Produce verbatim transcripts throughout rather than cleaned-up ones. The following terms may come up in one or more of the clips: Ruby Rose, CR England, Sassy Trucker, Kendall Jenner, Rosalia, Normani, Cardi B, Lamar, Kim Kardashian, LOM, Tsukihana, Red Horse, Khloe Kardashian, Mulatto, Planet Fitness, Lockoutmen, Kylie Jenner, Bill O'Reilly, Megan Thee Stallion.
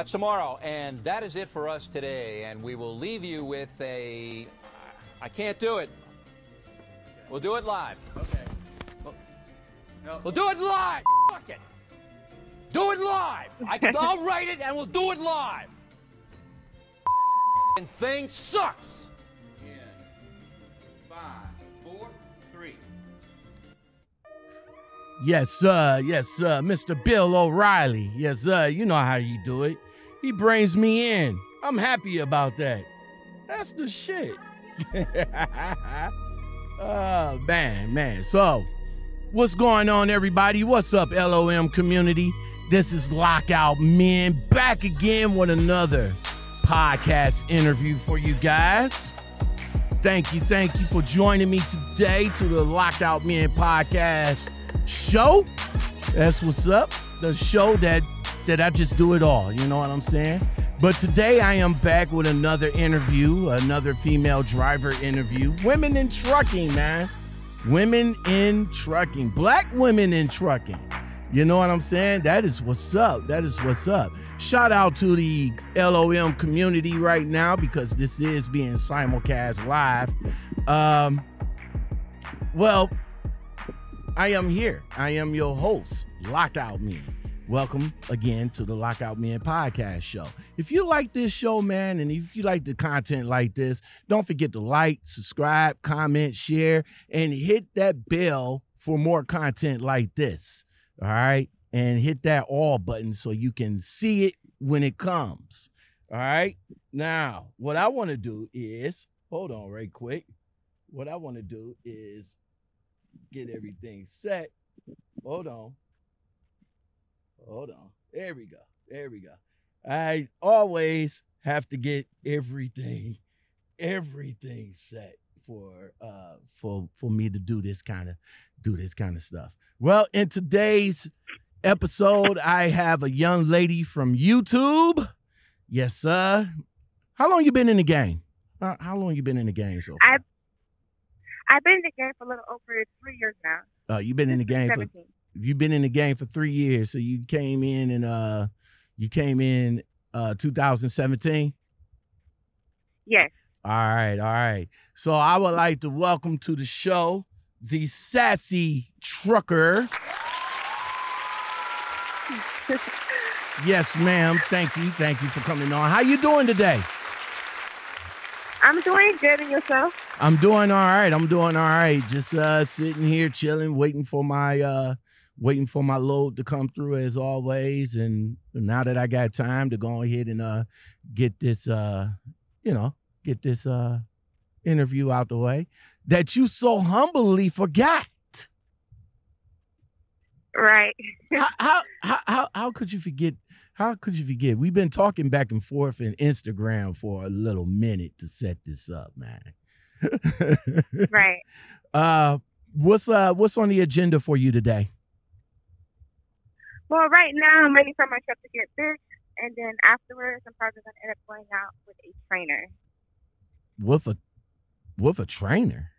That's tomorrow, and that is it for us today. And we will leave you with a... I can't do it. We'll do it live. Okay. Well, no. We'll do it live. Fuck it. Do it live. I can, I'll write it, and we'll do it live. And thing sucks. In five, four, three. Yes, sir. Uh, yes, sir. Uh, Mister Bill O'Reilly. Yes, sir. Uh, you know how you do it. He brings me in. I'm happy about that. That's the shit. Oh, man, man. So, what's going on, everybody? What's up, L O M community? This is Lockoutmen back again with another podcast interview for you guys. Thank you, thank you for joining me today to the Lockoutmen podcast show. That's what's up. The show that that I just do it all. You know what I'm saying? But today I am back with another interview, another female driver interview. Women in trucking, man. Women in trucking. Black women in trucking. You know what I'm saying? That is what's up. That is what's up. Shout out to the L O M community right now because this is being simulcast live. Um, well, I am here. I am your host, Lockoutmen. Welcome again to the Lockoutmen podcast show. If you like this show, man, and if you like the content like this, don't forget to like, subscribe, comment, share, and hit that bell for more content like this. All right? And hit that all button so you can see it when it comes. All right? Now, what I want to do is, hold on right quick. What I want to do is get everything set. Hold on. Hold on. There we go. There we go. I always have to get everything, everything set for uh for for me to do this kind of do this kind of stuff. Well, in today's episode, I have a young lady from YouTube. Yes, sir. How long you been in the game? Uh, how long you been in the game so far? I've I've been in the game for a little over three years now. Uh, you've been in the game for. You've been in the game for three years, so you came in and uh, you came in uh, two thousand seventeen. Yes. All right, all right. So I would like to welcome to the show the Sassy Trucker. Yes, ma'am. Thank you, thank you for coming on. How you doing today? I'm doing good, and yourself? I'm doing all right. I'm doing all right. Just uh, sitting here, chilling, waiting for my. Uh, Waiting for my load to come through as always. And now that I got time to go ahead and uh, get this, uh, you know, get this uh, interview out the way that you so humbly forgot. Right. how, how, how, how, how could you forget? How could you forget? We've been talking back and forth in Instagram for a little minute to set this up, man. Right. Uh, what's, uh, what's on the agenda for you today? Well, right now, I'm waiting for my truck to get fixed, and then afterwards, I'm probably going to end up going out with a trainer. With a, with a trainer?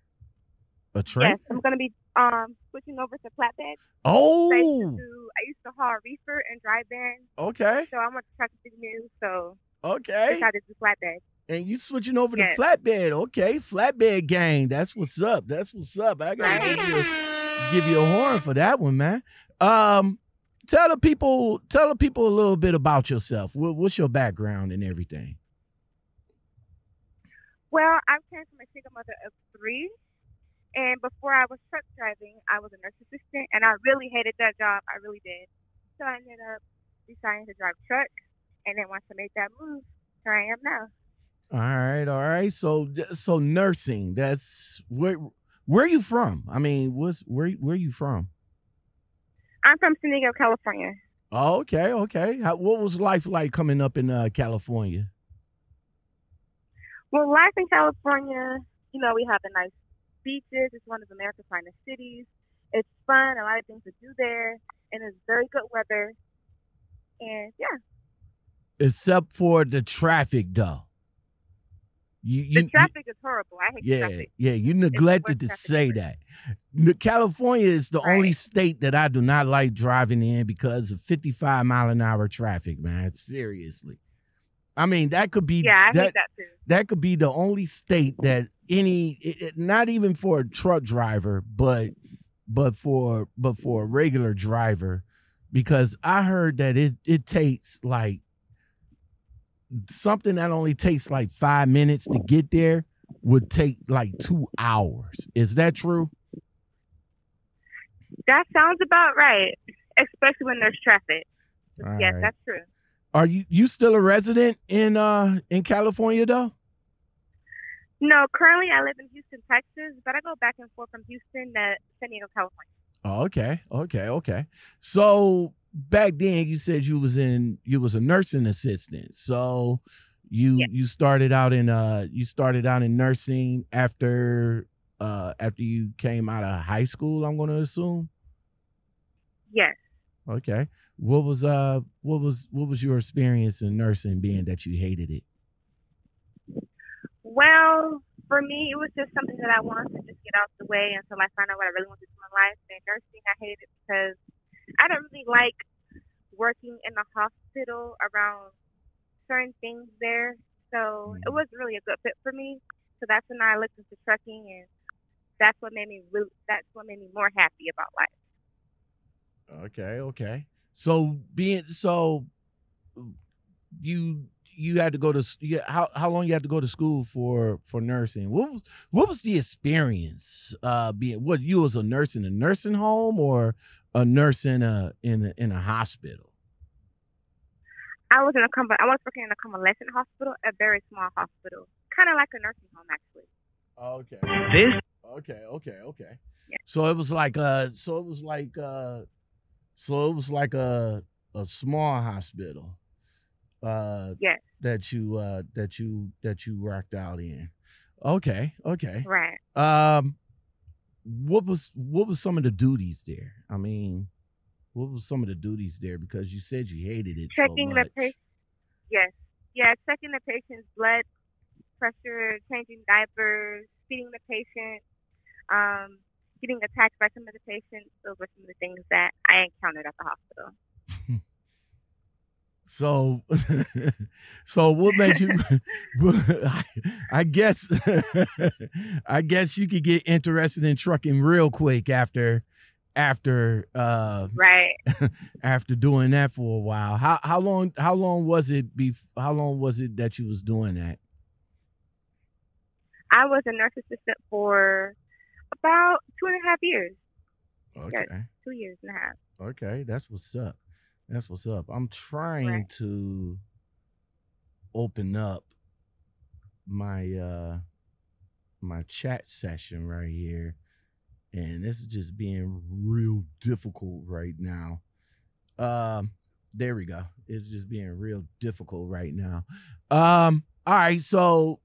A trainer? Yes, I'm going to be um, switching over to flatbed. Oh! I used, do, I used to haul reefer and dry van. Okay. So I'm going to try to do new, so okay. I decided to do flatbed. And you switching over yes. to flatbed. Okay, flatbed gang. That's what's up. That's what's up. I got to give you a, give you a horn for that one, man. Um... Tell the people, tell the people a little bit about yourself. What, what's your background and everything? Well, I came from a single mother of three, and before I was truck driving, I was a nurse assistant, and I really hated that job. I really did. So I ended up deciding to drive truck, and then once I made that move, here I am now. All right, all right. So, so nursing. That's where. Where are you from? I mean, what's where? Where are you from? I'm from San Diego, California. Oh, okay, okay. How, what was life like coming up in uh, California? Well, life in California, you know, we have the nice beaches. It's one of America's finest cities. It's fun, a lot of things to do there, and it's very good weather. And, yeah. Except for the traffic, though. You, you, the traffic you, is horrible. I hate yeah, traffic. Yeah, you neglected to say that. California is the right. only state that I do not like driving in because of fifty-five mile an hour traffic, man. Seriously. I mean, that could be yeah, I that, hate that, too. that could be the only state that any it, it, not even for a truck driver, but but for but for a regular driver, because I heard that it it takes like something that only takes like five minutes to get there would take like two hours. Is that true? That sounds about right, especially when there's traffic. All yes, right. that's true. Are you you still a resident in uh in California though? No, currently I live in Houston, Texas, but I go back and forth from Houston to San Diego, California. Oh, okay, okay, okay. So back then you said you was in you was a nursing assistant. So you yes. you started out in uh you started out in nursing after uh after you came out of high school, I'm gonna assume. Yes. Okay. What was uh what was what was your experience in nursing, being that you hated it? Well, for me, it was just something that I wanted to just get out the way until I found out what I really wanted to do in life. And nursing, I hated it because I don't really like working in the hospital around certain things there. So it wasn't really a good fit for me. So that's when I looked into trucking, and that's what made me really, that's what made me more happy about life. Okay, okay. So being so, you you had to go to you, how how long you had to go to school for for nursing? What was what was the experience? Uh, being what you was a nurse in a nursing home or a nurse in a in a, in a hospital? I was in a I was working in a convalescent hospital, a very small hospital, kind of like a nursing home actually. Okay. This. Okay. Okay. Okay. Yeah. So it was like uh. So it was like uh. So it was like a a small hospital, uh, yes. that you uh, that you that you rocked out in. Okay, okay, right. Um, what was what was some of the duties there? I mean, what was some of the duties there? Because you said you hated it. Checking so much. the patient. Yes, yeah, checking the patient's blood pressure, changing diapers, feeding the patient. Um. Getting attacked by some of the patients. Those were some of the things that I encountered at the hospital. So, so what made you? I, I guess, I guess you could get interested in trucking real quick after, after, uh, right after doing that for a while. How how long how long was it? Be how long was it that you was doing that? I was a nurse assistant for about two and a half years. Okay. Yes, two years and a half. Okay, that's what's up. That's what's up. I'm trying right. to open up my uh my chat session right here, and this is just being real difficult right now. Um, there we go. It's just being real difficult right now. Um, all right, so.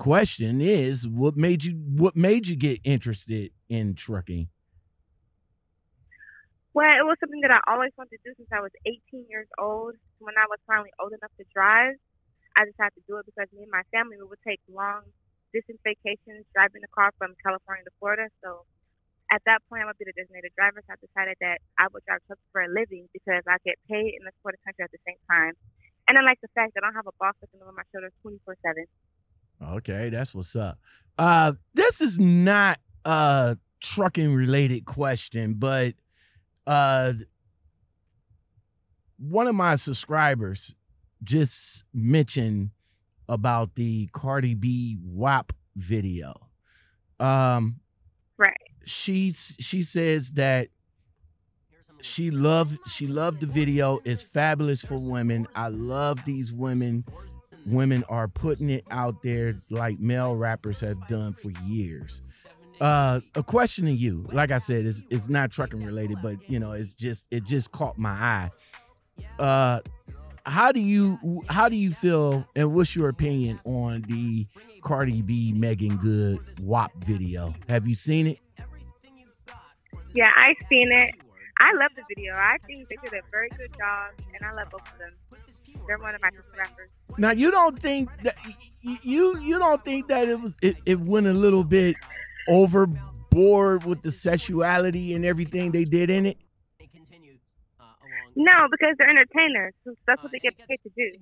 Question is, what made you what made you get interested in trucking? Well, it was something that I always wanted to do since I was eighteen years old. When I was finally old enough to drive, I decided to do it because me and my family, we would take long distance vacations driving the car from California to Florida. So at that point, I would be the designated driver. So I decided that I would drive trucks for a living because I get paid and support the country at the same time. And I like the fact that I don't have a boss looking over my shoulders twenty-four seven. Okay, that's what's up. Uh, this is not a trucking related question, but uh, one of my subscribers just mentioned about the Cardi B W A P video. Um, right. She she says that she loved she loved the video. It's fabulous for women. I love these women. Women are putting it out there like male rappers have done for years. Uh, a question to you, like I said, it's, it's not trucking related, but you know, it's just it just caught my eye. Uh, how do you how do you feel, and what's your opinion on the Cardi B Megan Good W A P video? Have you seen it? Yeah, I've seen it. I love the video. I think they did a very good job, and I love both of them. They're one of my rappers. Now you don't think that you you don't think that it was it, it went a little bit overboard with the sexuality and everything they did in it? No, because they're entertainers. That's what they get paid to do.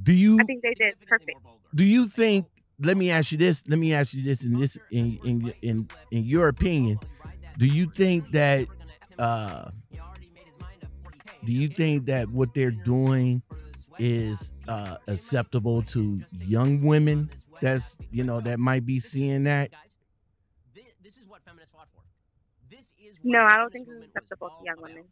Do you? I think they did perfect. Do you think? Let me ask you this. Let me ask you this. In this, in in in, in your opinion, do you think that? Uh, do you think that what they're doing is uh, acceptable to young women? That's you know that might be seeing that. No, I don't think it's acceptable to young women.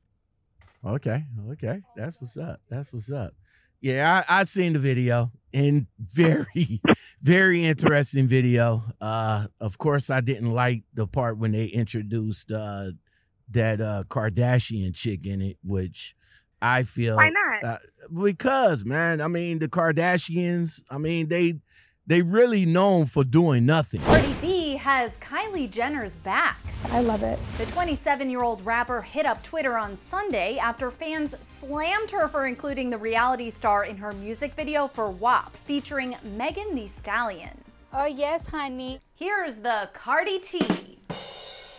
Okay, okay, that's what's up. That's what's up. Yeah, I, I seen the video, and very, very interesting video. Uh, of course, I didn't like the part when they introduced uh, that uh, Kardashian chick in it, which I feel why not? Uh, because, man, I mean the Kardashians. I mean they they really known for doing nothing. Cardi B has Kylie Jenner's back. I love it. The twenty-seven-year-old rapper hit up Twitter on Sunday after fans slammed her for including the reality star in her music video for W A P featuring Megan Thee Stallion. Oh yes, honey. Here's the Cardi T.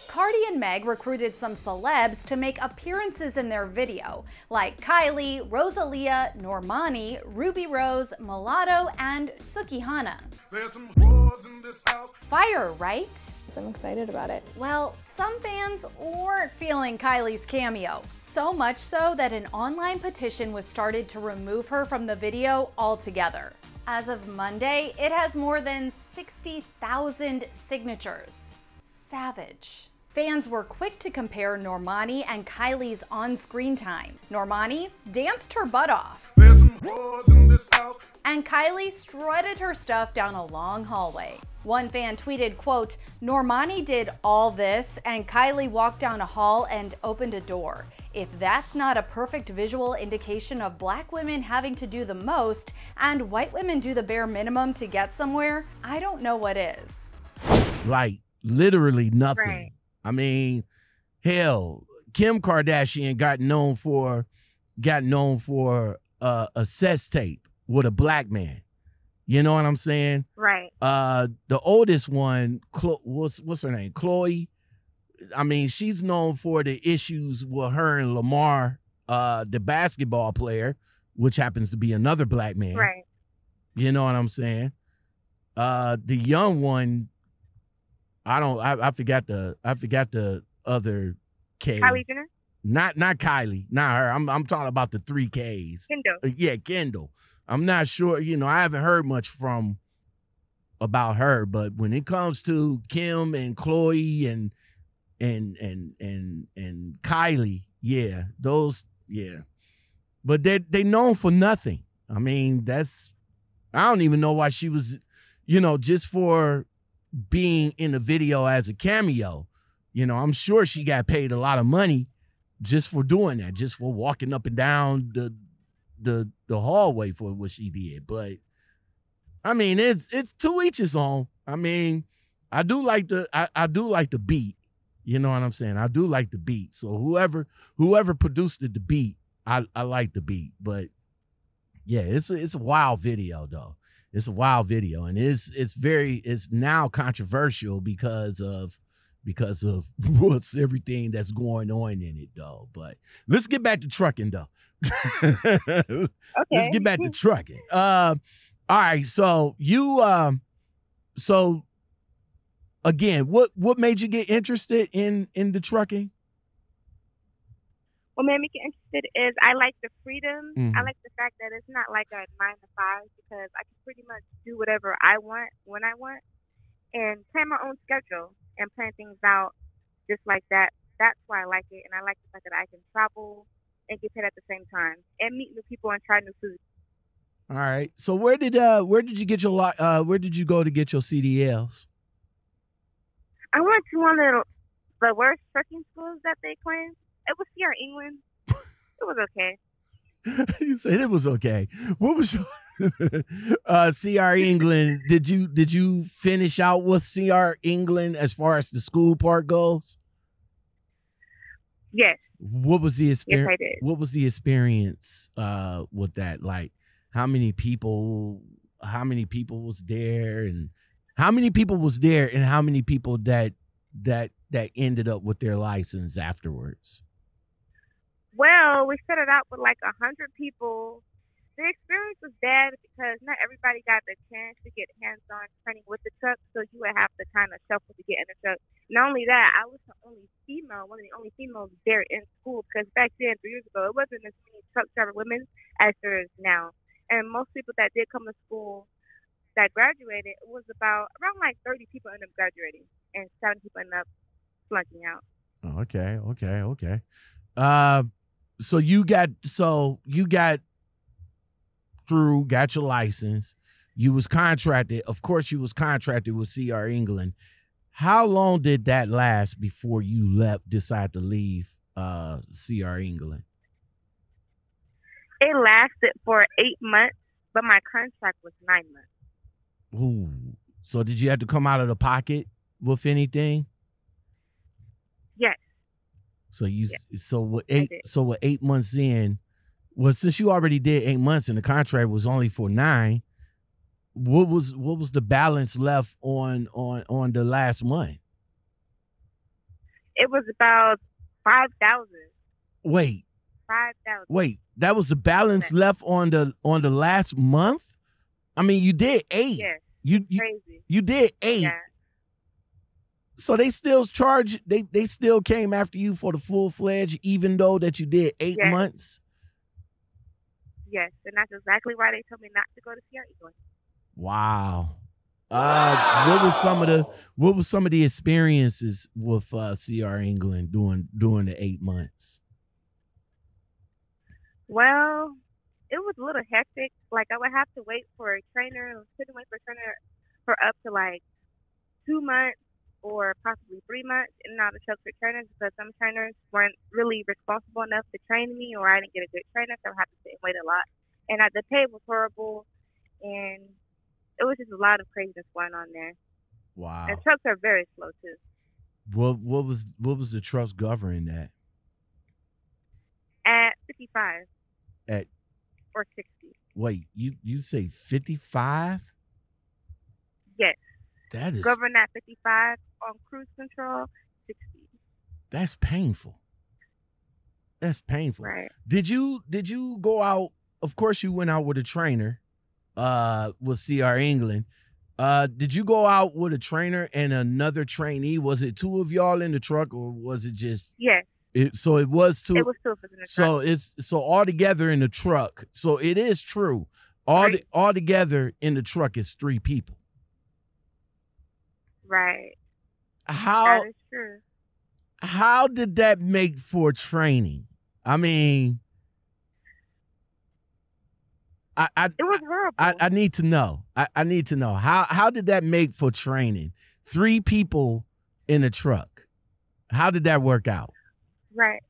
Cardi and Meg recruited some celebs to make appearances in their video, like Kylie, Rosalia, Normani, Ruby Rose, Mulatto, and Tsukihana. There's some whores in this house. Fire, right? I'm excited about it. Well, some fans weren't feeling Kylie's cameo, so much so that an online petition was started to remove her from the video altogether. As of Monday, it has more than sixty thousand signatures. Savage. Fans were quick to compare Normani and Kylie's on-screen time. Normani danced her butt off. There's some whores in this house. And Kylie strutted her stuff down a long hallway. One fan tweeted, quote, "Normani did all this and Kylie walked down a hall and opened a door. If that's not a perfect visual indication of black women having to do the most and white women do the bare minimum to get somewhere, I don't know what is." Like, literally nothing. Right. I mean, hell, Kim Kardashian got known for got known for uh, a sex tape with a black man. You know what I'm saying? Right. Uh, the oldest one, Chloe, what's what's her name? Khloe. I mean, she's known for the issues with her and Lamar, uh, the basketball player, which happens to be another black man. Right. You know what I'm saying? Uh, the young one. I don't. I, I forgot the. I forgot the other K. Kylie Jenner. Not not Kylie. Not her. I'm I'm talking about the three Ks. Kendall. Uh, yeah, Kendall. I'm not sure. You know, I haven't heard much from about her. But when it comes to Kim and Khloe and and and and and Kylie, yeah, those, yeah. But they they known for nothing. I mean, that's. I don't even know why she was. You know, just for being in a video as a cameo, you know, I'm sure she got paid a lot of money just for doing that, just for walking up and down the the the hallway for what she did. But I mean, it's it's to each his own. I mean, I do like the I, I do like the beat. You know what I'm saying? I do like the beat. So whoever whoever produced the beat, I I like the beat. But yeah, it's a, it's a wild video though. It's a wild video, and it's it's very it's now controversial because of because of what's everything that's going on in it though. But let's get back to trucking though. Okay. Let's get back to trucking. Uh, all right. So you um, so again, what what made you get interested in in the trucking? What made me get interested is I like the freedom. Mm-hmm. I like the fact that it's not like a nine to five because I can pretty much do whatever I want when I want and plan my own schedule and plan things out just like that. That's why I like it. And I like the fact that I can travel and get paid at the same time and meet new people and try new food. All right. So where did uh where did you get your uh where did you go to get your C D Ls? I went to one of the, the worst trucking schools that they claim. It was C R England. It was okay. You said it was okay. What was your uh, C R England? Did you did you finish out with C R England as far as the school part goes? Yes. What was the experience? Yes, I did. What was the experience uh, with that? Like, how many people? How many people was there, and how many people was there, and how many people that that that ended up with their license afterwards? Well, we started out with like a hundred people. The experience was bad because not everybody got the chance to get hands-on training with the truck, so you would have to kind of shuffle to get in the truck. Not only that, I was the only female, one of the only females there in school, because back then, three years ago, it wasn't as many truck driver women as there is now. And most people that did come to school that graduated, it was about around like thirty people ended up graduating, and seven people ended up flunking out. Oh, okay, okay, okay. Uh, so you got, so you got, through, got your license, you was contracted, of course you was contracted with C R England. How long did that last before you left, decided to leave uh, C R England? It lasted for eight months, but my contract was nine months. Ooh. So did you have to come out of the pocket with anything? Yes. So you, yes. so with eight, so with eight months in, well, since you already did eight months and the contract was only for nine, what was what was the balance left on on on the last month? It was about five thousand. Wait. Five thousand. Wait, that was the balance okay. left on the on the last month? I mean, you did eight. Yeah, you, you crazy. You did eight. Yeah. So they still charge. They they still came after you for the full fledged, even though that you did eight yeah. months. Yes, and that's exactly why they told me not to go to C R England. Wow. Uh, wow. What was some of the What was some of the experiences with uh, C R England during during the eight months? Well, it was a little hectic. Like, I would have to wait for a trainer, sit and wait for a trainer for up to like two months or possibly three months, and not the truck for trainers because some trainers weren't really responsible enough to train me, or I didn't get a good trainer, so I had to sit and wait a lot. And at the pay was horrible, and it was just a lot of craziness going on there. Wow. And trucks are very slow too. What what was what was the trucks governing at? At fifty five. At or sixty. Wait, you you say fifty five? Yes. That is governed at fifty five. On cruise control, sixty. That's painful. That's painful. Right. Did you did you go out? Of course, you went out with a trainer, uh, with C R England. Uh, did you go out with a trainer and another trainee? Was it two of y'all in the truck, or was it just? Yes. It, so it was two. It was two of us in the truck. So it's so all together in the truck. So it is true. All right. the, all together in the truck is three people. Right. How that is true. How did that make for training? I mean, I, I it was horrible. I, I need to know. I, I need to know how how did that make for training? Three people in a truck. How did that work out? Right.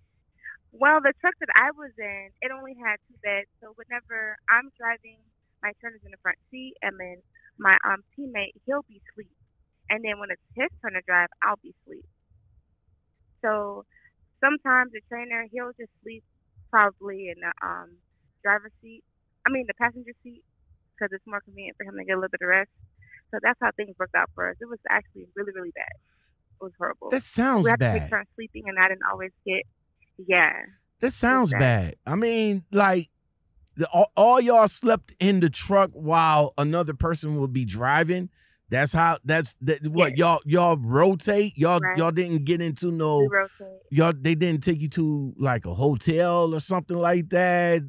Well, the truck that I was in, it only had two beds. So whenever I'm driving, my trainer's in the front seat, and then my um teammate, he'll be asleep. And then when it's his turn to drive, I'll be asleep. So sometimes the trainer, he'll just sleep probably in the um, driver's seat. I mean, the passenger seat, because it's more convenient for him to get a little bit of rest. So that's how things worked out for us. It was actually really, really bad. It was horrible. That sounds bad. We had bad. to take turns sleeping, and I didn't always get, yeah. That sounds bad. bad. I mean, like, the, all, all y'all slept in the truck while another person would be driving. That's how. That's that, what y'all yes. y'all rotate. Y'all right. y'all didn't get into no. Y'all they didn't take you to like a hotel or something like that.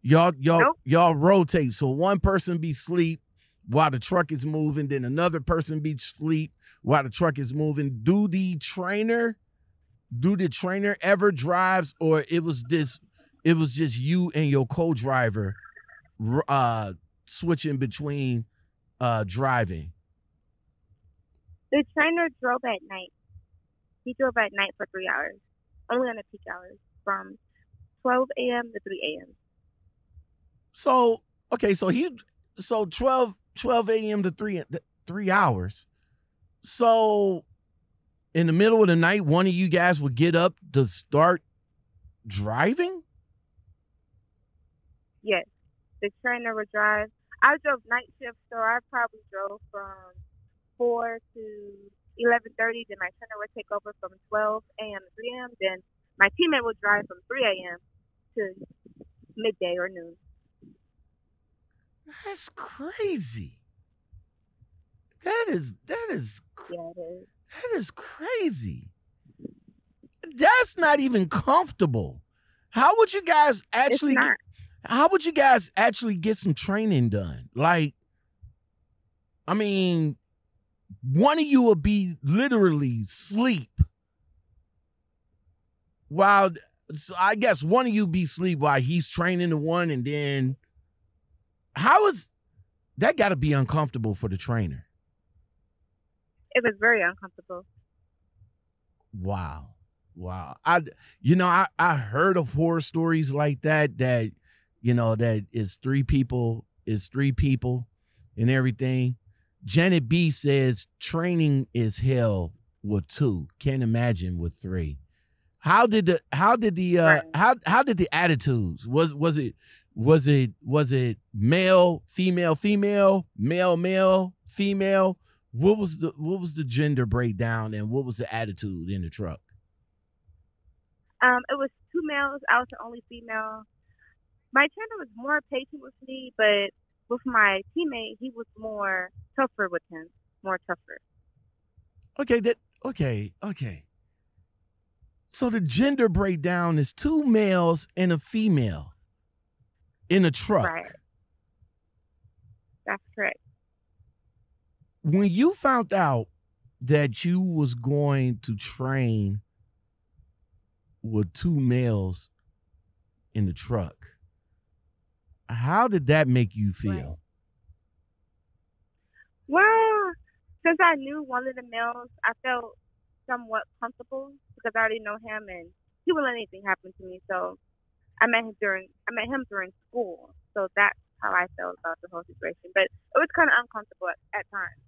Y'all y'all nope. y'all rotate. So one person be sleep while the truck is moving. Then another person be sleep while the truck is moving. Do the trainer, do the trainer ever drives, or it was this? It was just you and your co-driver, uh, switching between, uh, driving. The trainer drove at night. He drove at night for three hours, only on the peak hours, from twelve a m to three a m So, okay, so he, so twelve a m to three, three hours. So in the middle of the night, one of you guys would get up to start driving? Yes. The trainer would drive. I drove night shift, so I probably drove from four to eleven thirty. Then my trainer would take over from twelve a.m. to three a.m. Then my teammate would drive from three a.m. to midday or noon. That's crazy. That is, that is, cr- yeah, is. That is crazy. That's not even comfortable. How would you guys actually, get, how would you guys actually get some training done? Like, I mean, one of you would be literally sleep while, so I guess one of you be sleep while he's training the one, and then how is, that got to be uncomfortable for the trainer. It was very uncomfortable. Wow. Wow. I, you know, I, I heard of horror stories like that, that, you know, that it's three people, it's three people and everything. Janet B says training is hell with two. Can't imagine with three. How did the, how did the, uh, right. how, how did the attitudes, was, was it, was it, was it male, female, female, male, male, female? What was the, what was the gender breakdown, and what was the attitude in the truck? Um, it was two males. I was the only female. My trainer was more patient with me, but with my teammate, he was more tougher with him. More tougher. Okay, that okay, okay. So the gender breakdown is two males and a female in a truck. Right. That's correct. When you found out that you was going to train with two males in the truck, how did that make you feel? Well, since I knew one of the males, I felt somewhat comfortable because I already know him, and he wouldn't let anything happen to me. So I met him during I met him during school. So that's how I felt about the whole situation. But it was kind of uncomfortable at, at times.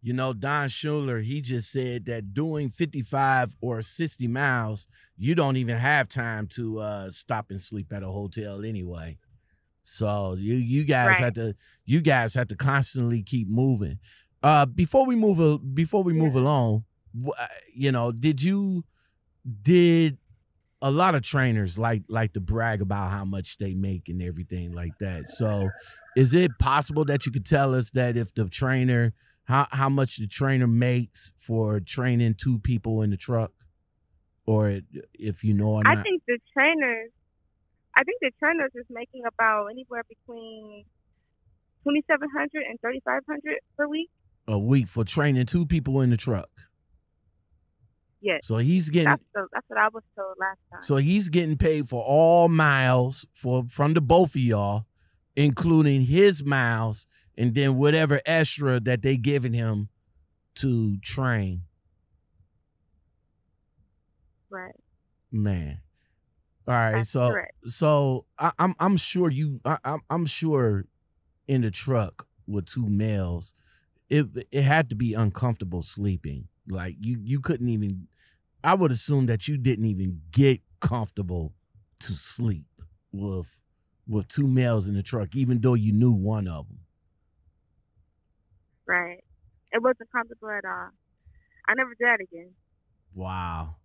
You know, Don Schuler, he just said that doing fifty-five or sixty miles, you don't even have time to uh, stop and sleep at a hotel anyway. So you you guys right. have to you guys have to constantly keep moving. Uh, before we move before we yeah. move along, you know, did you did a lot of trainers like like to brag about how much they make and everything like that? So is it possible that you could tell us that if the trainer How how much the trainer makes for training two people in the truck, or if you know or not? I think the trainers, I think the trainers is making about anywhere between twenty seven hundred and thirty five hundred per week. A week for training two people in the truck. Yes. So he's getting. That's, the, that's what I was told last time. So he's getting paid for all miles for from the both of y'all, including his miles. And then whatever extra that they giving him to train. Right. Man. All right. That's so correct. so I, I'm I'm sure you I, I'm I'm sure in the truck with two males, it it had to be uncomfortable sleeping. Like you you couldn't even. I would assume that you didn't even get comfortable to sleep with with two males in the truck, even though you knew one of them. Right. It wasn't comfortable at all. I never did that again. Wow.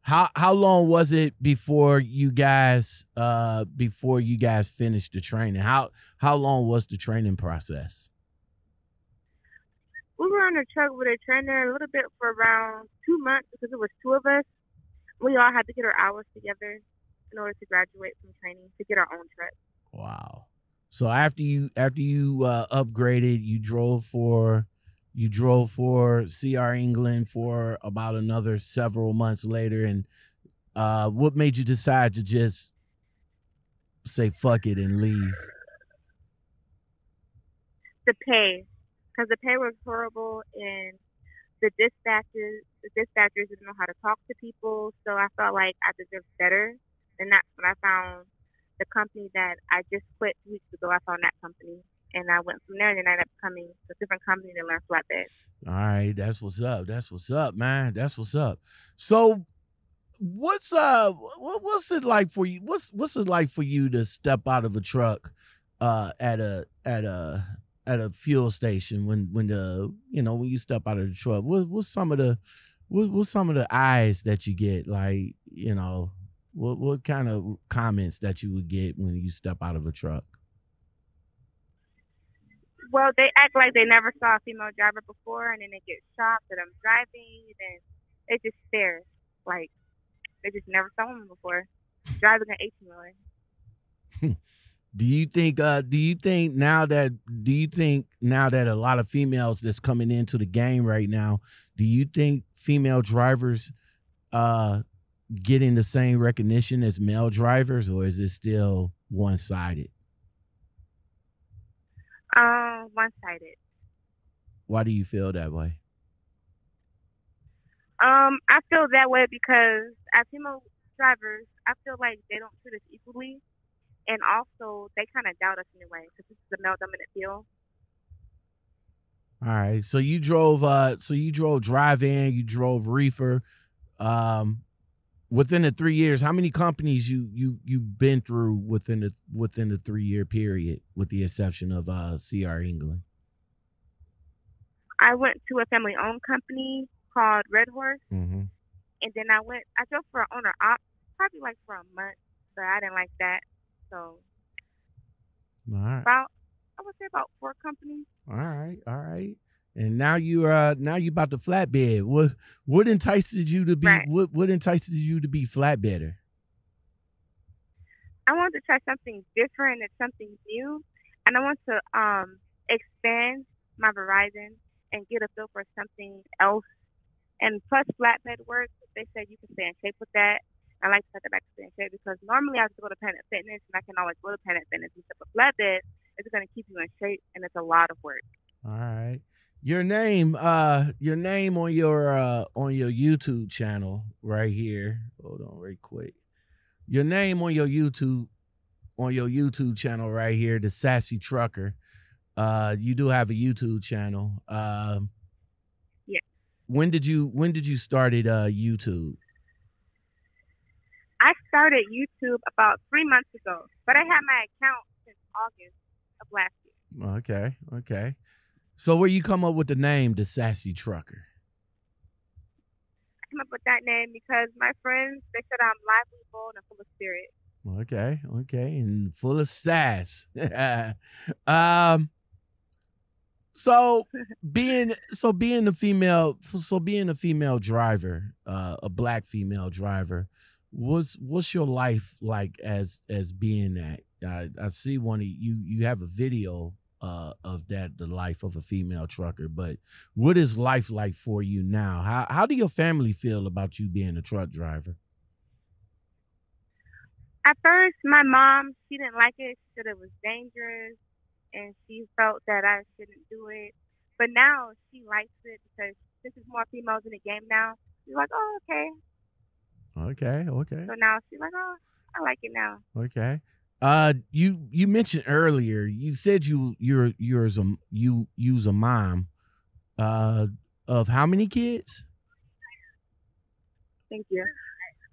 How how long was it before you guys uh before you guys finished the training? How how long was the training process? We were on the truck with a trainer a little bit for around two months because it was two of us. We all had to get our hours together in order to graduate from training to get our own truck. Wow. So after you after you uh, upgraded, you drove for you drove for C R England for about another several months later. And uh, what made you decide to just say fuck it and leave? The pay, because the pay was horrible, and the dispatchers the dispatchers didn't know how to talk to people. So I felt like I deserved better, and that's what I found. The company that I just quit two weeks ago, I found that company. And I went from there, and then I ended up coming to a different company to learn flatbed. All right, that's what's up. That's what's up, man. That's what's up. So What's uh what, what's it like for you? What's what's it like for you to step out of a truck uh at a at a at a fuel station when when the you know when you step out of the truck? What what's some of the what what's some of the eyes that you get? Like, you know, what what kind of comments that you would get when you step out of a truck? Well, they act like they never saw a female driver before, and then they get shocked that I'm driving, and they just stare. Like, they just never saw one before. Driving an eighteen-wheeler. Do you think? Uh, do you think now that? Do you think now that a lot of females that's coming into the game right now? Do you think female drivers uh, getting the same recognition as male drivers, or is it still one-sided? Uh, one-sided. Why do you feel that way? Um, I feel that way because as female drivers, I feel like they don't treat us equally, and also they kind of doubt us in a way because this is a male-dominant field. All right, so you drove. Uh, so you drove drive-in. You drove reefer. Um, within the three years, how many companies you you you've been through within the within the three-year period, with the exception of uh, C R England? I went to a family-owned company called Red Horse, mm-hmm. and then I went. I drove for an owner op, probably like for a month, but I didn't like that. So, all right. About I would say about four companies. All right, all right. And now you uh now you about the flatbed. What what enticed you to be right. what what enticed you to be flatbedder? I wanted to try something different and something new, and I want to um expand my horizon and get a feel for something else. And plus flatbed work, they said you can stay in shape with that. I like the fact that I can stay in shape because normally I have to go to Planet Fitness, and I can always go to Planet Fitness. And stuff with flatbed, it's going to keep you in shape, and it's a lot of work. All right, your name, uh, your name on your uh, on your YouTube channel right here. Hold on, real quick. Your name on your YouTube on your YouTube channel right here, the Sassy Trucker. Uh, you do have a YouTube channel. Um, When did you when did you started uh, YouTube? I started YouTube about three months ago, but I had my account since August of last year. Okay, okay. So where you come up with the name, the Sassy Trucker? I came up with that name because my friends, they said I'm lively, bold, and full of spirit. Okay, okay, and full of sass. um. So being so being a female so being a female driver, uh, a black female driver, what's what's your life like as as being that? I, I see one of you you have a video uh, of that, the life of a female trucker. But what is life like for you now? How how do your family feel about you being a truck driver? At first, my mom, she didn't like it. She said it was dangerous, and she felt that I shouldn't do it. But now she likes it because this is more females in the game now. She's like, oh, okay. Okay, okay. So now she's like, oh, I like it now. Okay. Uh, you you mentioned earlier, you said you you're you're a you you's a mom. Uh, of how many kids? Thank you.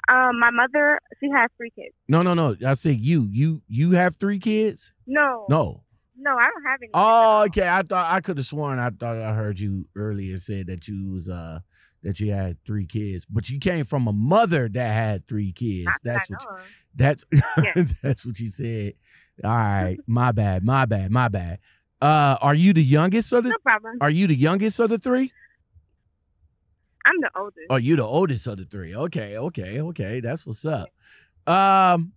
Um, my mother, she has three kids. No, no, no. I said you you you have three kids? No. No. No, I don't have any. Oh, okay. I thought I could have sworn I thought I heard you earlier said that you was uh that you had three kids, but you came from a mother that had three kids. I, that's I what you, that's yes. That's what you said. All right, my bad, my bad, my bad. Uh, are you the youngest of the? No problem. Are you the youngest of the three? I'm the oldest. Oh, you the oldest of the three. Okay, okay, okay. That's what's up. Um.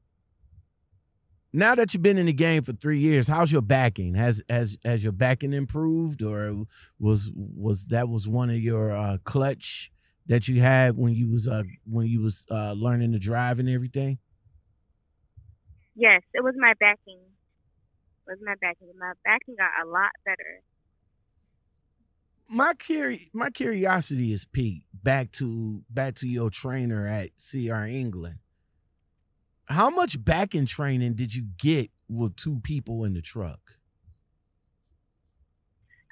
Now that you've been in the game for three years, how's your backing? Has has has your backing improved, or was was that was one of your uh, clutch that you had when you was uh, when you was uh, learning to drive and everything? Yes, it was my backing. It was my backing. My backing got a lot better. My curi my curiosity is piqued back to back to your trainer at C R England. How much backing training did you get with two people in the truck?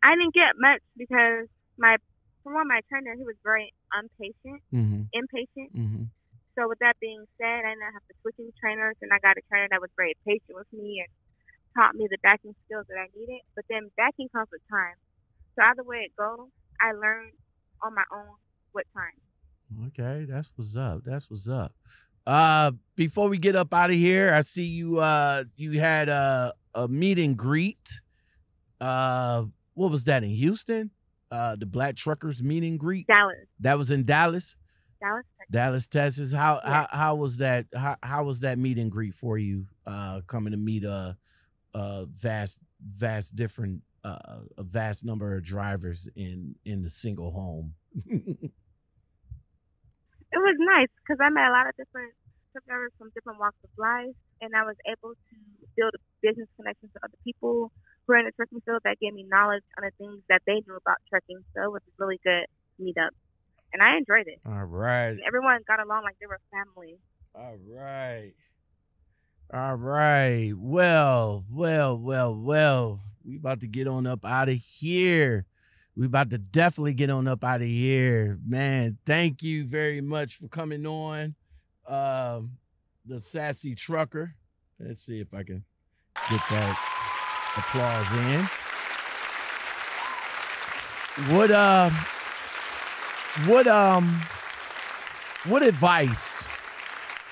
I didn't get much because my, for one, my trainer, he was very impatient, mm-hmm. impatient. Mm-hmm. So with that being said, I now have the switching trainers, and I got a trainer that was very patient with me and taught me the backing skills that I needed. But then backing comes with time. So either way it goes, I learned on my own with time. Okay, that's what's up. That's what's up. Uh, before we get up out of here, I see you. Uh, you had a, a meet and greet. Uh, what was that in Houston? Uh, the Black Truckers meet and greet. Dallas. That was in Dallas. Dallas, Texas. Dallas, Texas. How yeah. how how was that? How how was that meet and greet for you? Uh, coming to meet a, a vast vast different uh, a vast number of drivers in in the single home. It was nice because I met a lot of different truck drivers from different walks of life, and I was able to build business connections with other people who are in the trucking field that gave me knowledge on the things that they knew about trucking. So it was a really good meetup, and I enjoyed it. All right. And everyone got along like they were family. All right. All right. Well, well, well, well. We about to get on up out of here. We about to definitely get on up out of here, man. Thank you very much for coming on, um, the Sassy Trucker. Let's see if I can get that applause in. What, uh, what, um, what advice?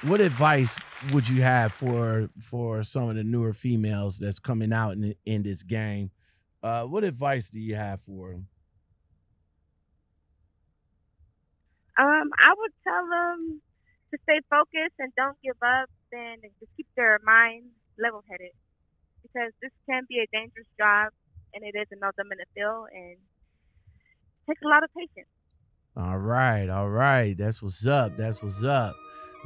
What advice would you have for for some of the newer females that's coming out in in this game? Uh, what advice do you have for them? Um, I would tell them to stay focused and don't give up, and just keep their mind level-headed, because this can be a dangerous job, and it is another minute fill, and it takes a lot of patience. All right, all right. That's what's up. That's what's up.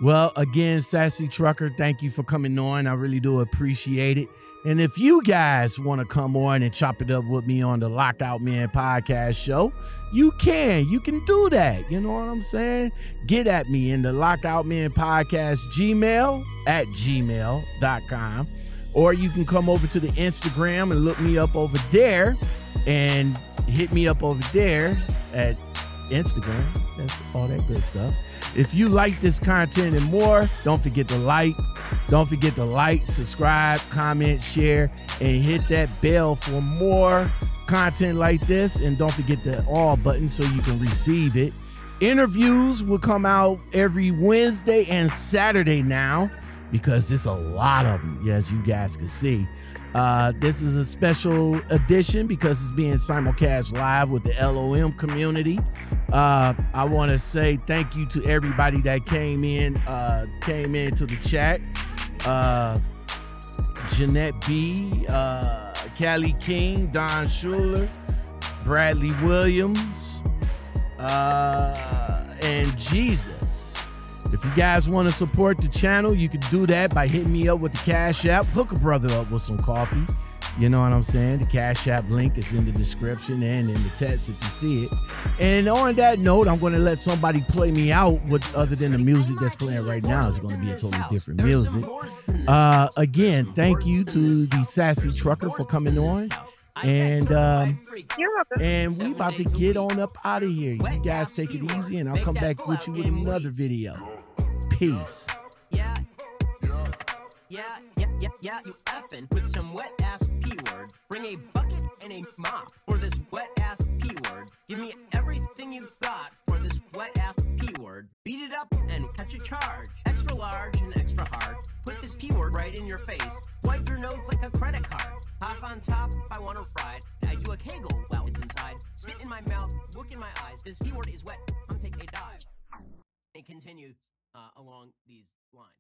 Well, again, Sassy Trucker, thank you for coming on. I really do appreciate it. And if you guys want to come on and chop it up with me on the Lockout Man podcast show, you can. You can do that. You know what I'm saying? Get at me in the Lockout Man podcast Gmail at gmail dot com. Or you can come over to the Instagram and look me up over there and hit me up over there at Instagram. That's all that good stuff. If you like this content and more, don't forget to like, don't forget to like, subscribe, comment, share, and hit that bell for more content like this. And don't forget the all button so you can receive it. Interviews will come out every Wednesday and Saturday now, because it's a lot of them, as you guys can see. Uh, this is a special edition because it's being simulcast live with the L O M community. Uh, I want to say thank you to everybody that came in, uh, came into the chat. Uh, Jeanette B, uh, Callie King, Don Schuler, Bradley Williams, uh, and Jesus. If you guys want to support the channel, you can do that by hitting me up with the Cash App. Hook a brother up with some coffee. You know what I'm saying? The Cash App link is in the description and in the text if you see it. And on that note, I'm going to let somebody play me out with, other than the music that's playing right now. It's going to be a totally different music. Uh, again, thank you to the Sassy Trucker for coming on. And um, and we about to get on up out of here. You guys take it easy, and I'll come back with you with another video. Peace. Yeah, yeah, yeah, yeah, yeah. You effing with some wet ass p word. Bring a bucket and a mop for this wet ass p word. Give me everything you've got for this wet ass p word. Beat it up and catch a charge. Extra large and extra hard. Put this p word right in your face. Wipe your nose like a credit card. Hop on top if I want to ride. I do a kegel while it's inside. Spit in my mouth. Look in my eyes. This p word is wet. I'm taking a dive. It continues. Uh, along these lines.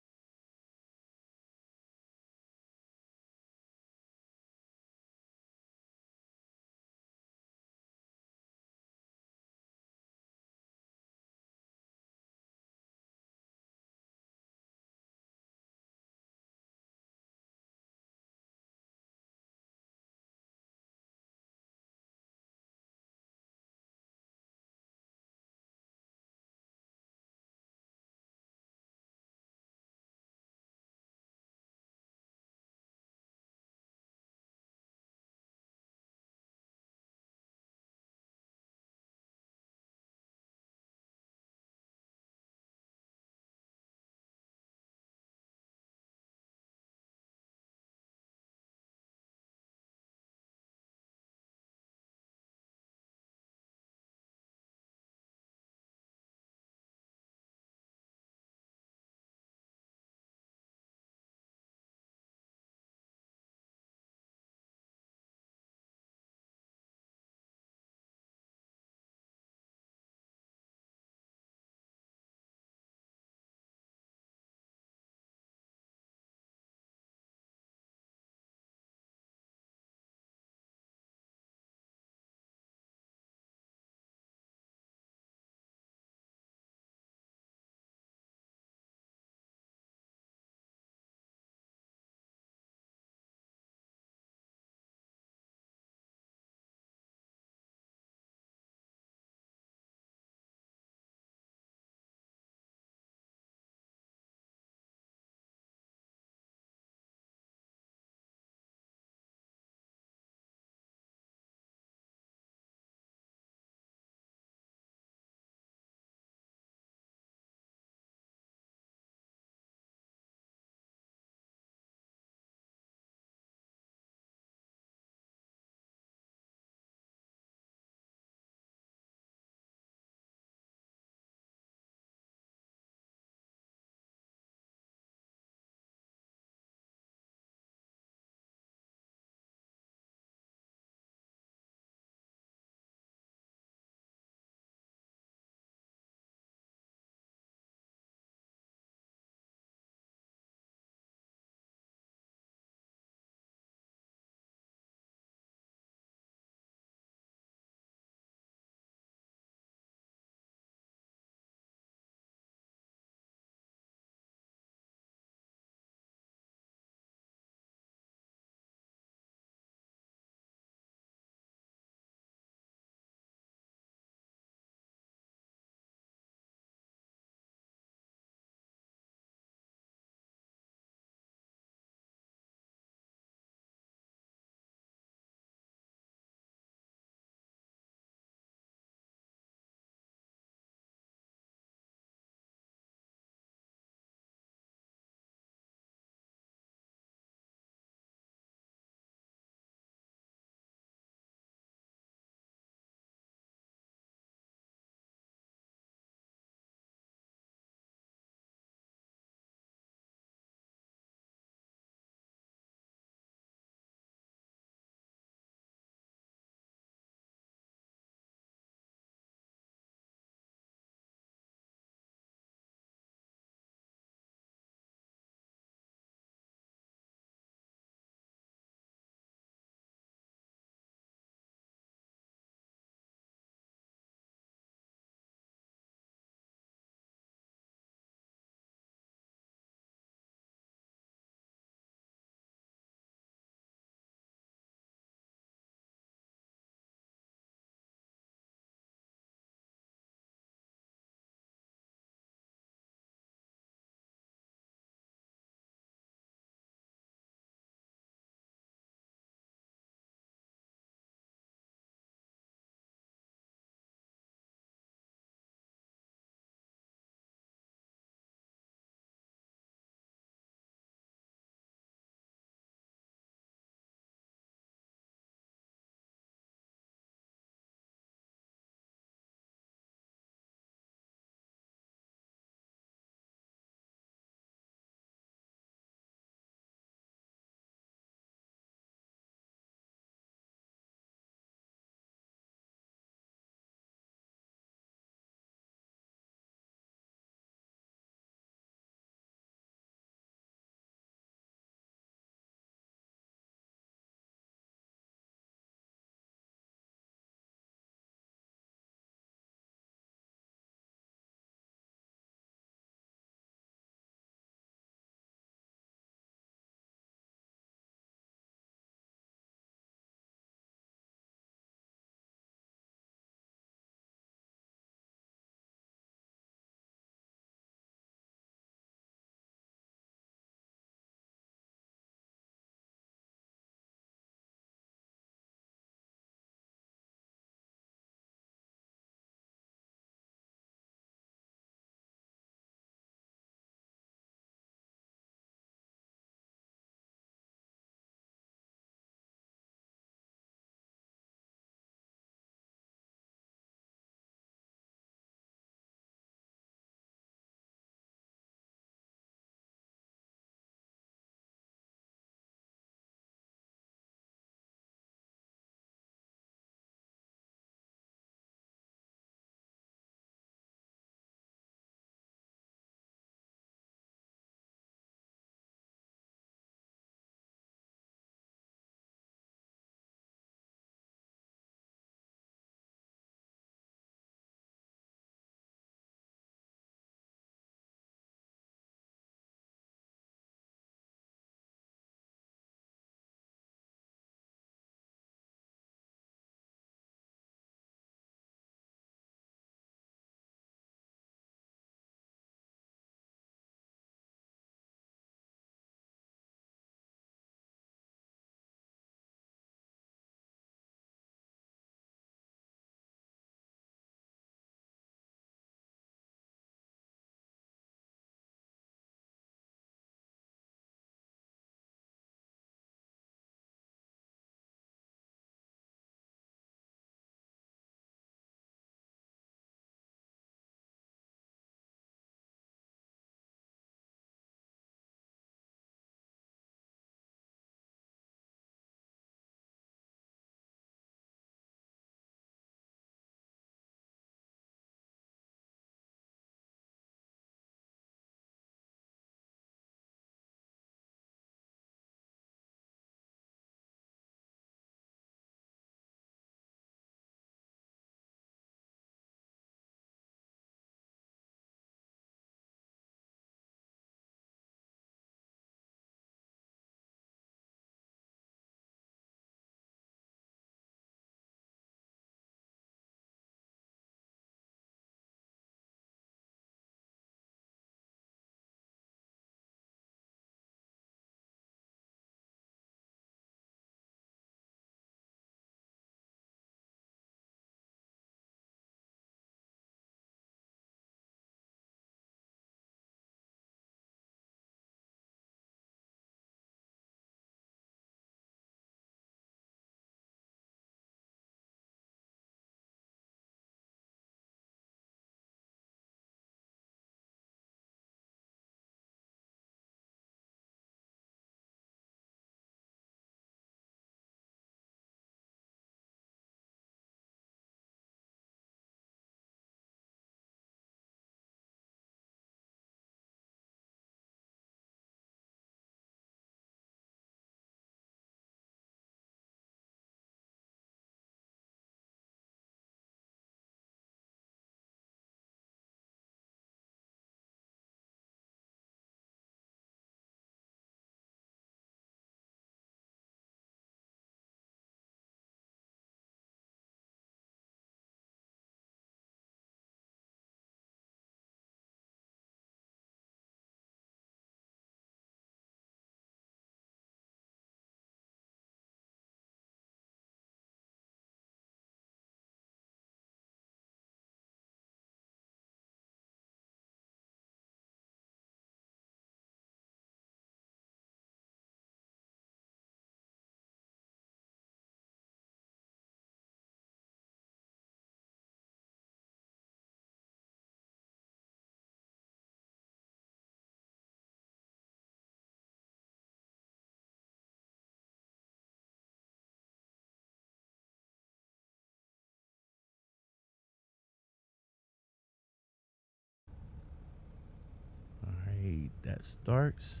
that starts.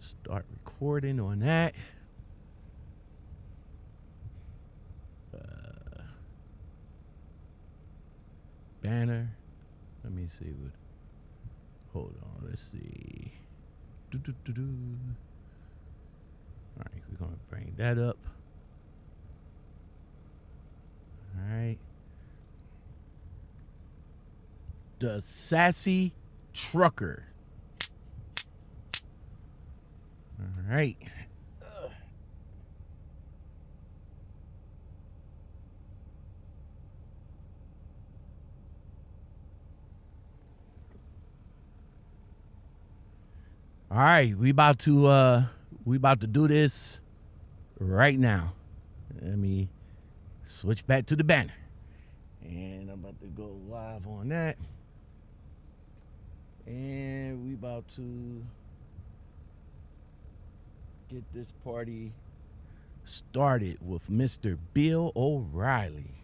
Start recording on that. Uh, banner. Let me see what. Hold on. Let's see. Do, do, do, do. All right, we're gonna bring that up. All right. The Sassy Trucker. All right. Ugh. All right, we about to uh we about to do this right now. Let me switch back to the banner. And I'm about to go live on that. And we about to get this party started with Mister Bill O'Reilly.